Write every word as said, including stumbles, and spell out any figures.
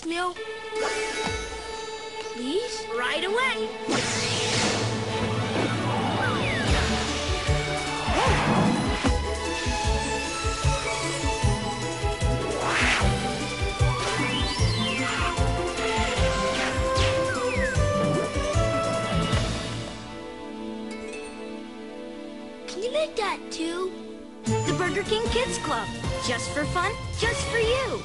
kids meal? Please? Right away. That too. The Burger King Kids Club. Just for fun, just for you.